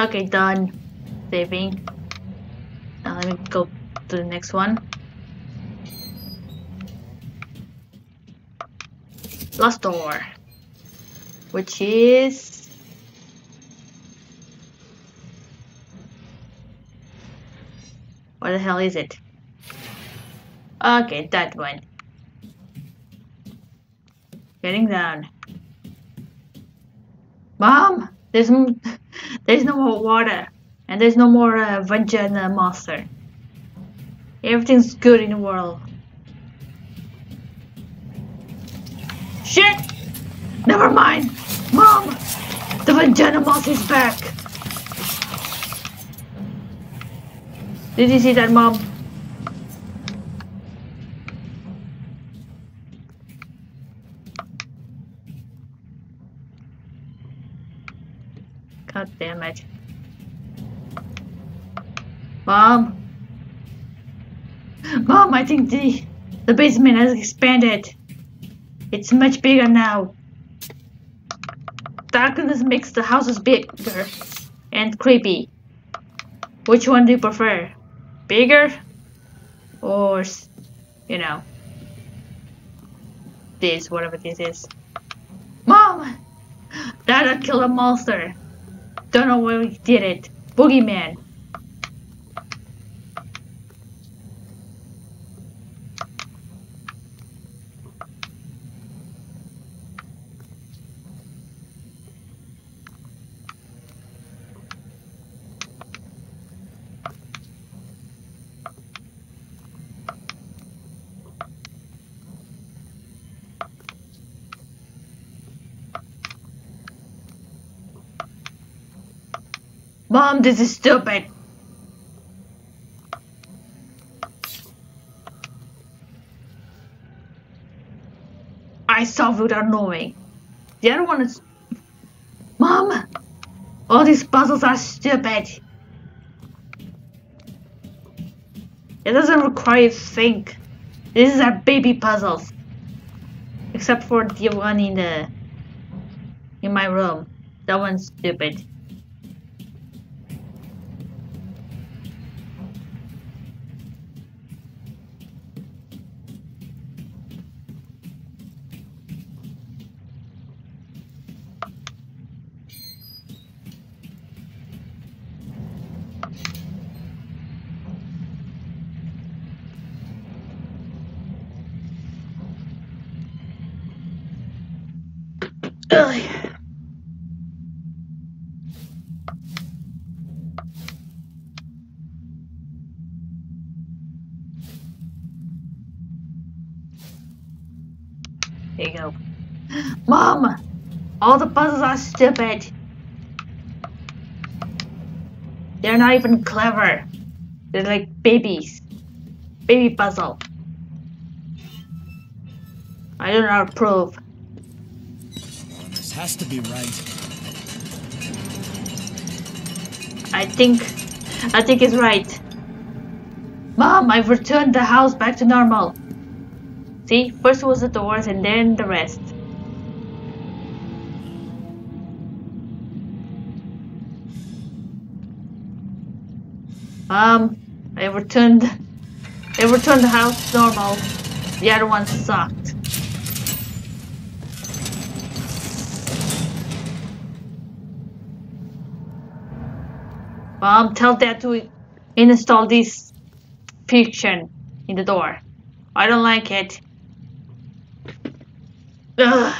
Okay, done. Saving. Now let me go to the next one. Last door, which is what the hell is it? Okay, that one. Getting down. Mom, there's no more water, and there's no more vagina monster. Everything's good in the world. Shit! Never mind, Mom. The vagina monster is back. Did you see that, Mom? God damn it, Mom! Mom, I think the basement has expanded. It's much bigger now. Darkness makes the houses bigger and creepy. Which one do you prefer? Bigger? Or, you know, this, whatever this is. Mom! Dada killed a monster. Don't know where we did it. Boogeyman. Mom, this is stupid. I solved without knowing. The other one is... Mom! All these puzzles are stupid. It doesn't require you to think. This is our baby puzzles. Except for the one in my room. That one's stupid. There you go. Mom! All the puzzles are stupid. They're not even clever. They're like babies. Baby puzzle. I do not approve. This has to be right. I think it's right. Mom, I've returned the house back to normal. See, first was the doors and then the rest. I returned the house to normal. The other one sucked. Mom, tell Dad to install this fiction in the door. I don't like it. Ugh.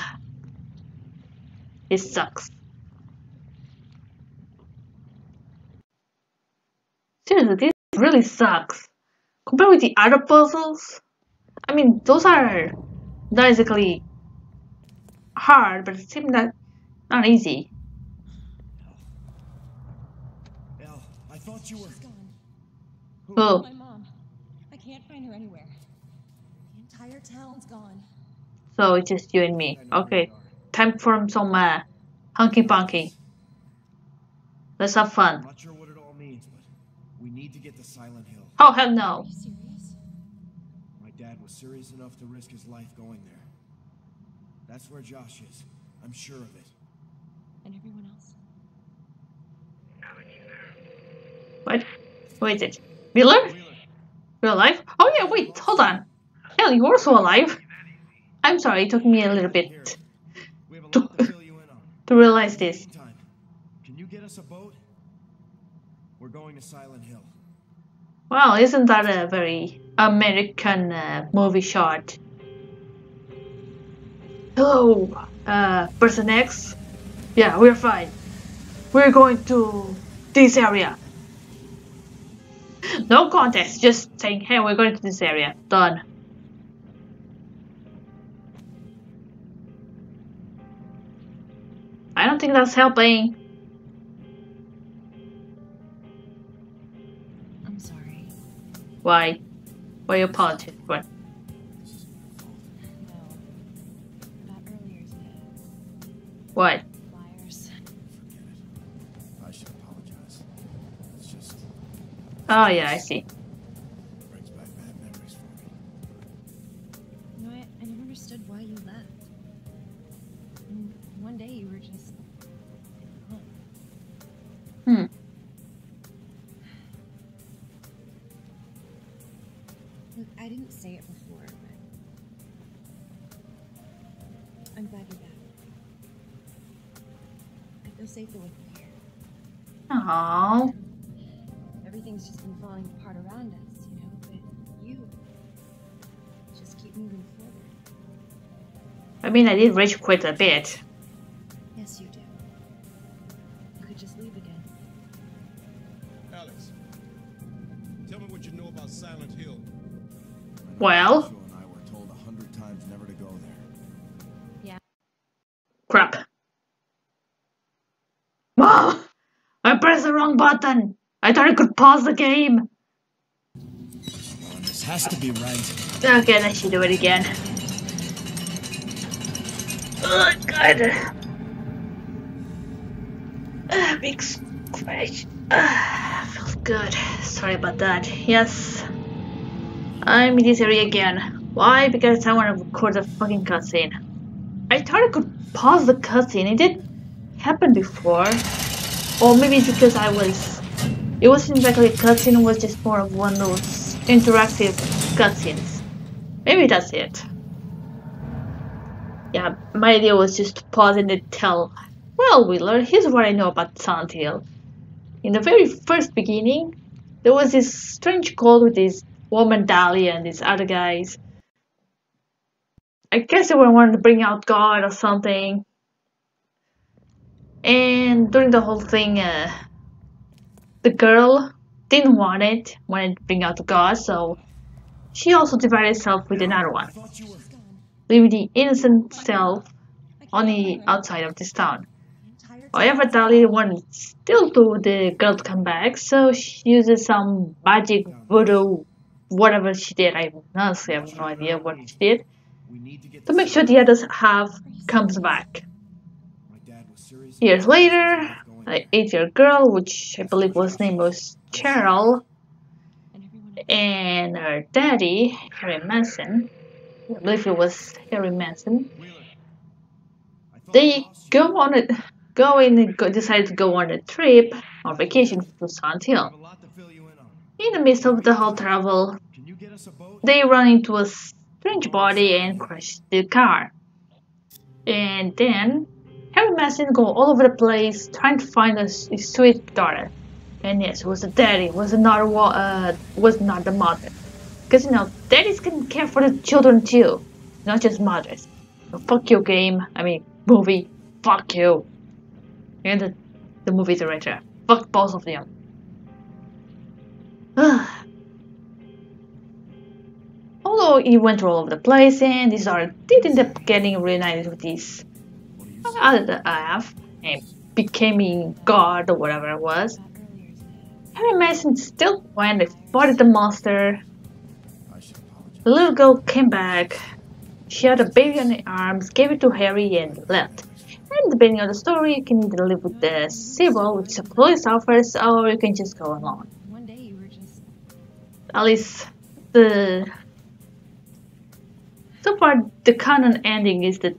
It sucks. Seriously, this really sucks. Compared with the other puzzles, I mean, those are basically hard, but it seems not easy. Elle, I thought you were... Who? Oh. My mom. I can't find her anywhere. The entire town's gone. So it's just you and me. Okay, time for some hunky punky. Let's have fun. I'm not sure what it all means, but we need to get to Silent Hill. Oh hell no! Are you serious? My dad was serious enough to risk his life going there. That's where Josh is. I'm sure of it. And everyone else? What? Who is it? Wheeler? You're alive? Oh yeah, wait, hold on. Elle, you're also alive. I'm sorry, it took me a little bit to realize this. Can you get us a boat? We're going to Silent Hill. Wow, isn't that a very American movie shot? Hello, Person X? Yeah, we're fine. We're going to this area. No context, just saying, hey, we're going to this area. Done. I don't think that's helping. I'm sorry. Why? Why you apologize? What? No. Not earlier today. What? Liars. Forget it. I should apologize. It's just... Oh yeah, I see. Brings back bad memories for me. You know, I never understood why you left. And one day you were just... Hmm. Look, I didn't say it before, but I'm glad you're back. I feel safer with you here. Aww. Everything's just been falling apart around us, you know, but you just keep moving forward. I mean, I did rage quit a bit. Yes, you did. You could just leave again. Alex, tell me what you know about Silent Hill. Well, Cheryl and I were told 100 times never to go there. Yeah. Crap. Mom! I pressed the wrong button. I thought I could pause the game. This has to be right. Okay, then she do it again. Oh god. Big scratch. Feels good. Sorry about that. Yes. I'm in this area again. Why? Because I want to record the fucking cutscene. I thought I could pause the cutscene. It didn't happen before. Or maybe it's because I was... It wasn't exactly a cutscene, it was just more of one of those interactive cutscenes. Maybe that's it. Yeah, my idea was just to pause and then tell, well, Wheeler, here's what I know about Silent Hill. In the very first beginning, there was this strange call with this woman Dahlia and these other guys. I guess they were wanting to bring out God or something. And during the whole thing, the girl didn't want it, wanted to bring out God, so she also divided herself with another one, leaving the innocent self on the outside of this town. However, Dahlia wanted still to the girl to come back, so she uses some magic, voodoo, whatever she did. I honestly have no idea what she did, to make sure the others half comes back. Years later, an 8-year girl, which I believe was named was Cheryl, and her daddy, Harry Mason, I believe it was Harry Mason. They decide to go on a trip or vacation to Silent Hill. In the midst of the whole travel, they run into a strange body and crash the car. And then Harry Mason go all over the place trying to find his sweet daughter. And yes, it was the daddy. It was not the mother. Because, you know, daddies can care for the children too, not just mothers. So fuck you, game. I mean, movie. Fuck you. And the movie director. Fuck both of them. Although he went all over the place and his daughter did end up getting reunited with this other half and becoming God or whatever it was. Harry Mason still went and fought the monster. The little girl came back, she had a baby on her arms, gave it to Harry and left. And depending on the story, you can either live with the Sybil, which is a police officer, or you can just go alone. At least, so far, the canon ending is that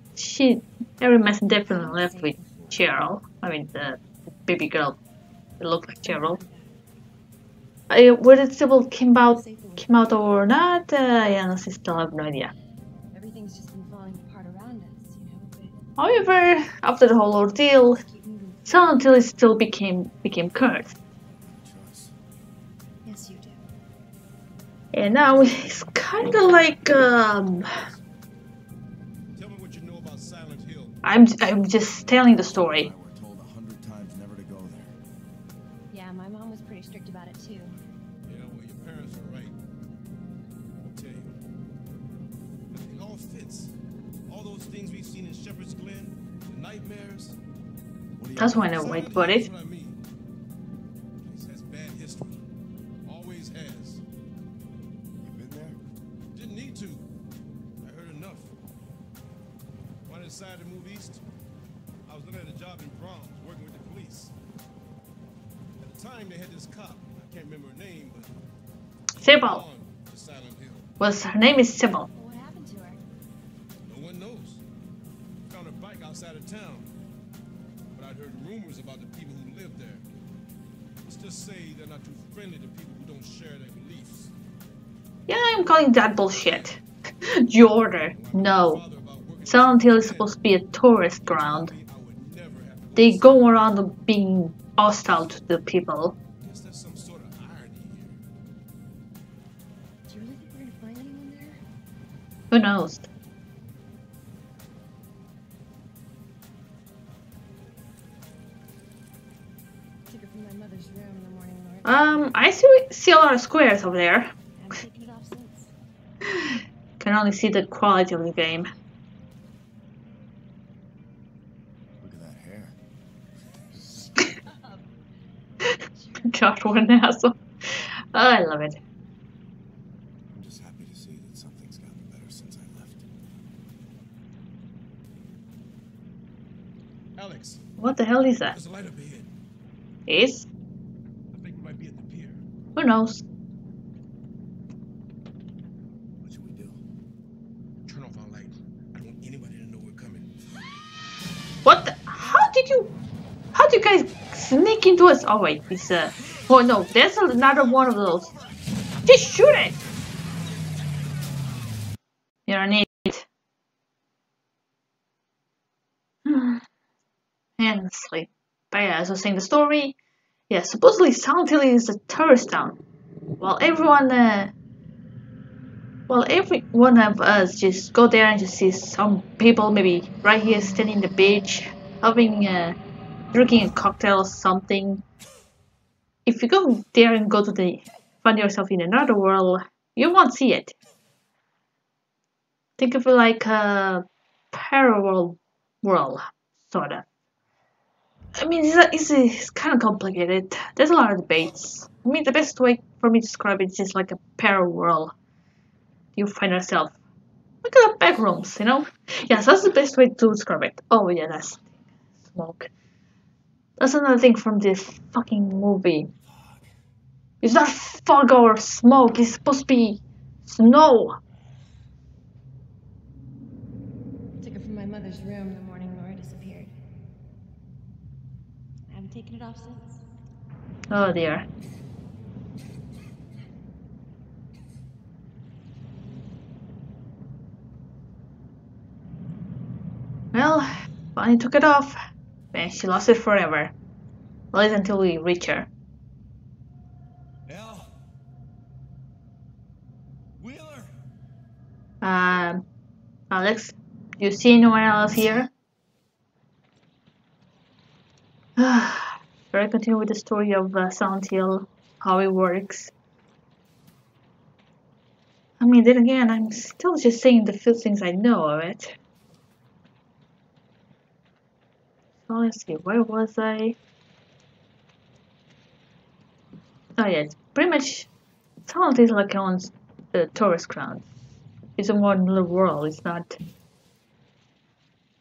Harry Mason definitely left with Cheryl. I mean, the baby girl that looked like Cheryl. Whether Sybil came out or not, I still have no idea. Everything's just been falling apart around us, you know. However, after the whole ordeal, Silent Hill still became cursed. Yes, you do. And now it's kind of like tell me what you know about Silent Hill. I'm just telling the story. That's why I know white about it. This has bad history. Always has. You been there? Didn't need to. I heard enough. When I decided to move east, I was looking at a job in Bronx, working with the police. At the time, they had this cop. I can't remember her name, but Sybil. Well, her name is Sybil. What happened to her? No one knows. Found her bike outside of town. I'd heard rumors about the people who live there. Let's just say they're not too friendly to people who don't share their beliefs. Yeah, I'm calling that bullshit. The order. No. Silent Hill is supposed to be a tourist ground. They go around being hostile to the people. Who knows? I see a lot of squares over there. Can only see the quality of the game. Look at that hair. God, what an asshole. Oh, I love it. I'm just happy to see that something's gotten better since I left. Alex. What the hell is that? There's a light up ahead. Is? Who knows? What should we do? Turn off our light. I don't want anybody to know we're coming. What the? How did you guys sneak into us? Oh wait, it's oh no, there's another one of those. Just shoot it! You're an idiot. And sleep. But yeah, as I was saying, the story. Yeah, supposedly Silent Hill is a tourist town. Well, every one of us just go there and just see some people, maybe right here standing on the beach, having drinking a cocktail or something. If you go there and go to find yourself in another world, you won't see it. Think of it like a parallel world, sorta. I mean, it's kind of complicated. There's a lot of debates. I mean, the best way for me to describe it is just like a parallel world. You find yourself. Look at the back rooms, you know? Yes, that's the best way to describe it. Oh, yeah, that's smoke. That's another thing from this fucking movie. It's not fog or smoke, it's supposed to be snow. I took it from my mother's room the morning Laura disappeared. Taken it off since. Oh dear. Well, Bonnie took it off. Man, she lost it forever. At least until we reach her. Elle? Wheeler? Alex, you see anyone else here? Should I continue with the story of Silent Hill, how it works? I mean, then again, I'm still just saying the few things I know of it. So let's see, where was I? Oh yeah, it's pretty much Silent Hill like on the tourist ground. It's a modern little world, it's not...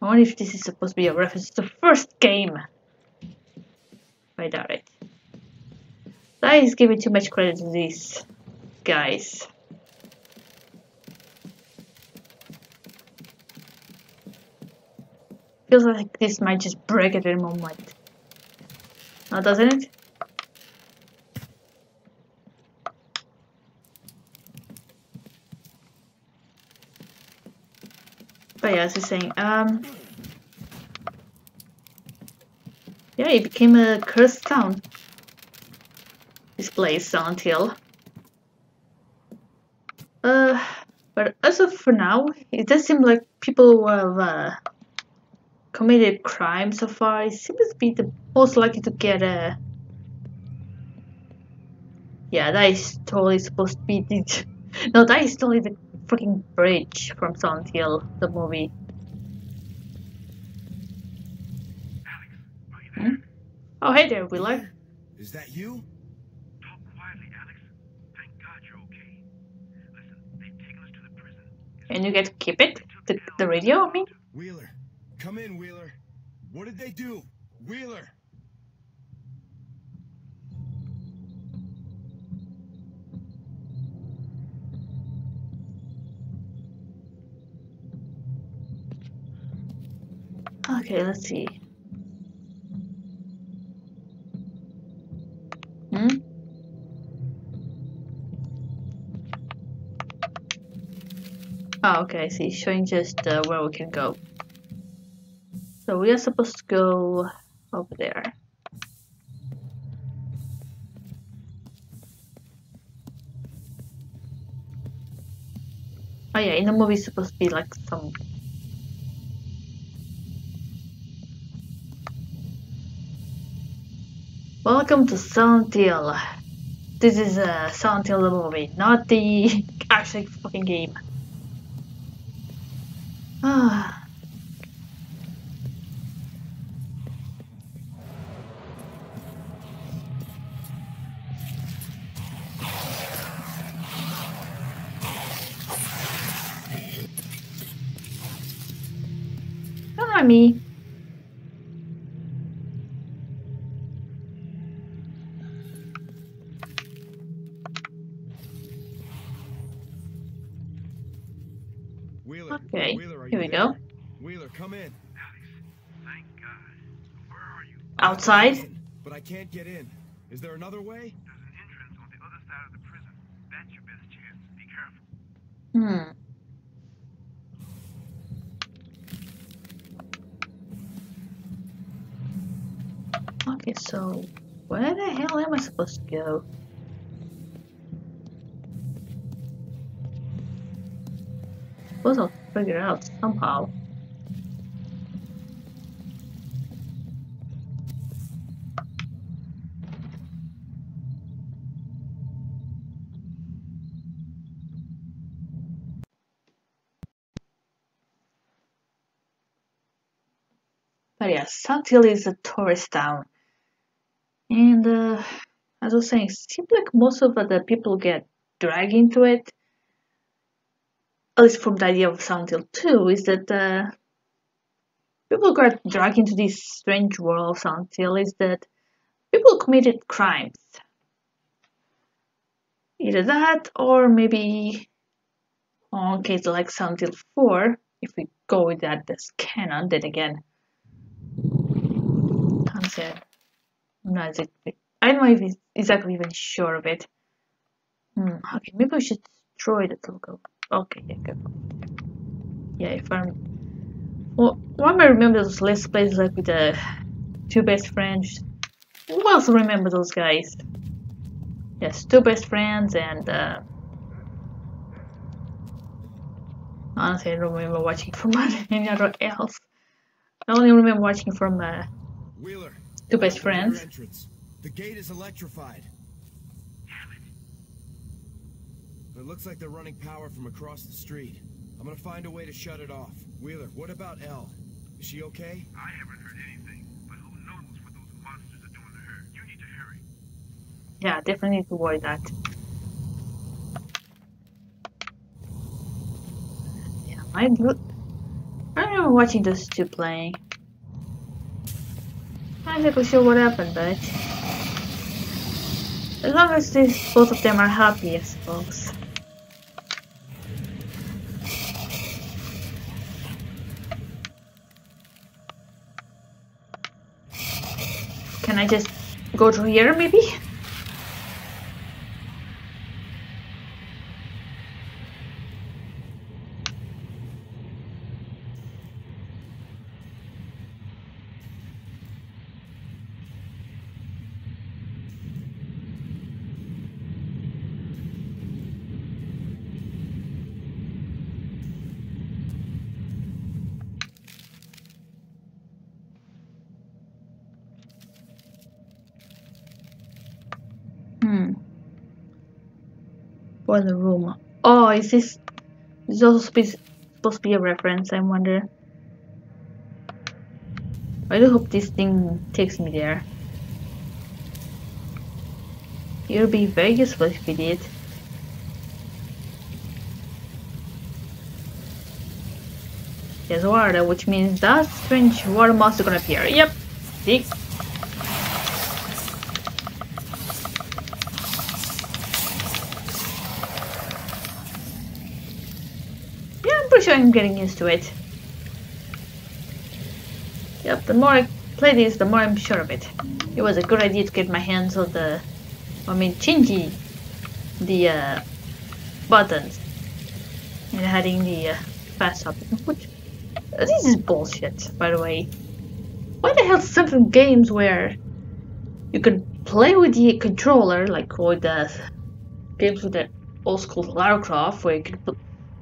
I wonder if this is supposed to be a reference to the first game. I doubt it. That is giving too much credit to these guys. Feels like this might just break at any moment. Now, doesn't it? But yeah, as I was saying, yeah, it became a cursed town. This place, Silent Hill. But as of for now, it does seem like people who have committed crime so far, it seems to be the most likely to get a... Yeah, that is totally supposed to be the... No, that is totally the freaking bridge from Silent Hill, the movie. Alex, are you there? Oh, hey there, Wheeler. Is that you? Talk quietly, Alex. Thank God you're okay. Listen, they've taken us to the prison. And you get to keep it? The radio, I mean? Wheeler, come in, Wheeler. What did they do? Wheeler! Okay, let's see. Oh, okay, I see. Showing just where we can go. So we are supposed to go over there. Oh yeah, in the movie it's supposed to be like some... Welcome to Silent Hill. This is Silent Hill the movie, not the actual fucking game. Ah. Don't mind me. Okay, here we go. Wheeler, come in. Alex, thank God. Where are you? Outside? But I can't get in. Is there another way? There's an entrance on the other side of the prison. That's your best chance. Be careful. Hmm. Okay, so where the hell am I supposed to go? Suppose I'll figure it out somehow. But yeah, Silent Hill is a tourist town. And as I was saying, it seems like most of the people get dragged into it. At least from the idea of Silent Hill 2, is that people got dragged into this strange world of Silent Hill is that people committed crimes. Either that, or maybe on case like Silent Hill 4, if we go with that as canon, then again. I don't know if it's exactly even sure of it. Okay, maybe we should destroy the logo. Okay, yeah, good. Yeah, if I'm... Well, I remember those let's plays like with the two best friends. Who also remember those guys? Yes, two best friends and... Honestly, I don't remember watching from any other else. I only remember watching from Wheeler, two best friends. The gate is electrified. It looks like they're running power from across the street. I'm gonna find a way to shut it off. Wheeler, what about Elle? Is she okay? I haven't heard anything, but who knows what those monsters are doing to her. You need to hurry. Yeah, definitely need to worry that. Yeah, I remember watching those two playing. I'm not exactly sure what happened, but... As long as these, both of them are happy, I suppose. Can I just go through here, maybe? for the room. Oh, is this supposed to be a reference, I wonder? I do hope this thing takes me there. It would be very useful if it did. There's water, which means that strange water monster gonna appear. Yep. See? Yeah, I'm pretty sure I'm getting used to it. Yep, the more I play this, the more I'm sure of it. It was a good idea to get my hands on the... I mean, changing the buttons. And adding the fast up. Which... This is bullshit, by the way. Why the hell is some games where you can play with the controller, like with the games with the old school Lara Croft, where you could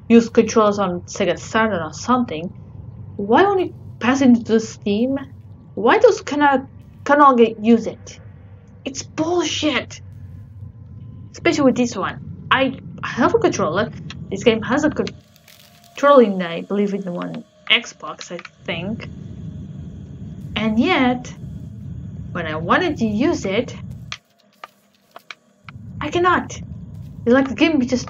use controllers on Sega Saturn or something? Why won't you pass it to Steam? Why those cannot get use it? It's bullshit. Especially with this one. I have a controller. This game has a controlling, I believe, in the one Xbox, I think. And yet, when I wanted to use it, I cannot. It's like the game just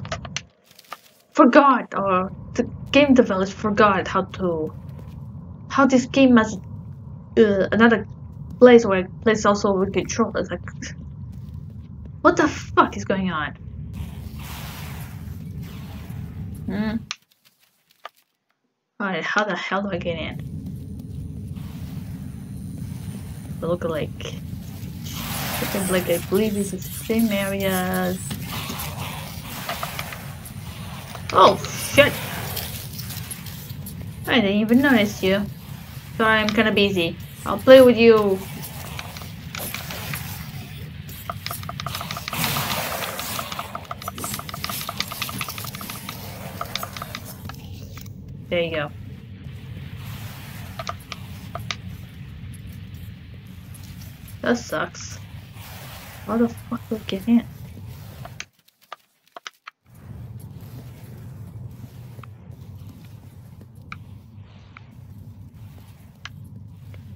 forgot, or the game developers forgot how this game has another place where it plays also with controllers. Like, what the fuck is going on? Hmm. Alright, how the hell do I get in? It looks like... Something like, I believe it's the same areas. Oh, shit! I didn't even notice you. Sorry, I'm kinda busy. I'll play with you. There you go. That sucks. How the fuck do I get in?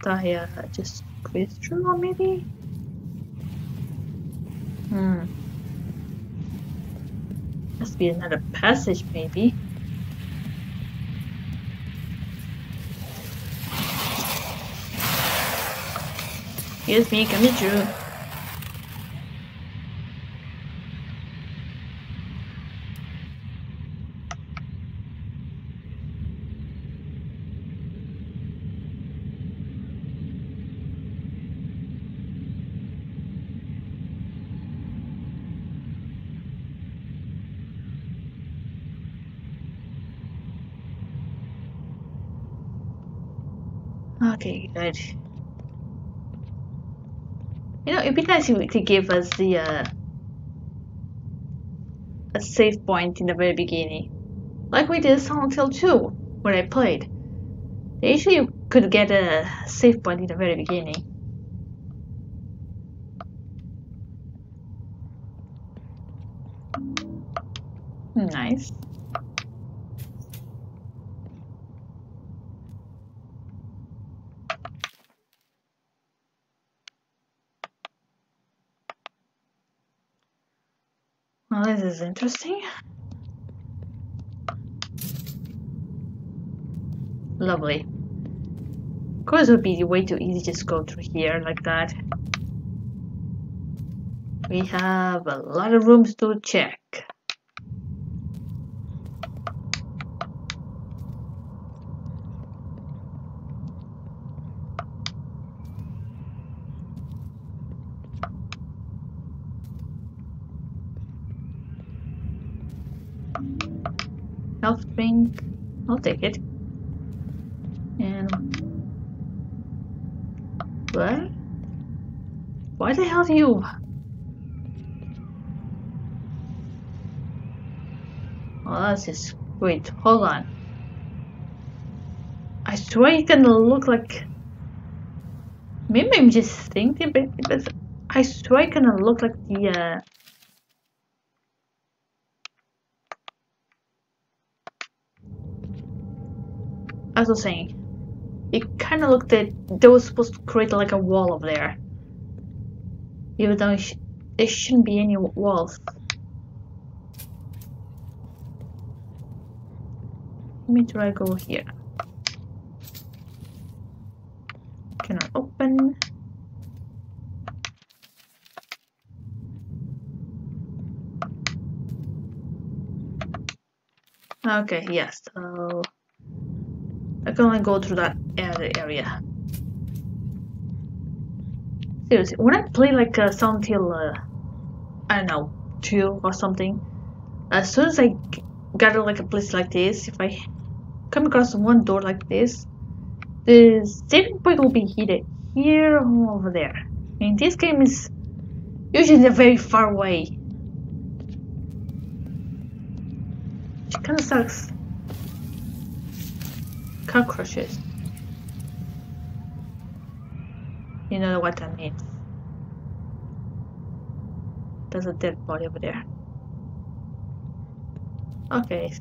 Dahlia just squeezed through, or maybe? Hmm. Must be another passage, maybe. Here's me coming through. Okay, good. You know, it'd be nice if you could give us the a save point in the very beginning, like we did Silent Hill 2 when I played. They usually could get a save point in the very beginning. Nice. Well, this is interesting. Lovely. Of course, it would be way too easy to just go through here like that. We have a lot of rooms to check. Health drink, I'll take it. And what? Why the hell do you? Well, that's just wait. Hold on. I swear you can look like. Maybe I'm just thinking, but I swear you can look like the. as I was saying, it kind of looked that they were supposed to create like a wall up there, even though there shouldn't be any walls. Let me try to go here. Cannot open. Okay, yes, so I can only go through that area. Seriously, when I play like a Silent Hill, I don't know, 2 or something, as soon as I gather like a place like this, if I come across one door like this, the saving point will be either here or over there. And this game is usually very far away. Kind of sucks. Cockroaches. You know what that means. There's a dead body over there. Okay.